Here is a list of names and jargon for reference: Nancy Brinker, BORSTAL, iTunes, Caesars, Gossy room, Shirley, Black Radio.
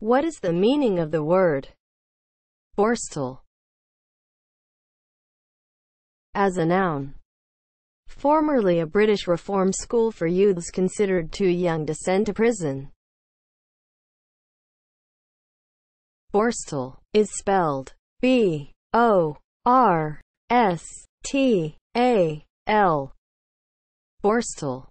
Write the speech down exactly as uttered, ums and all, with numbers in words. What is the meaning of the word borstal as a noun? Formerly a British reform school for youths considered too young to send to prison, Borstal is spelled B O R S T A L. Borstal.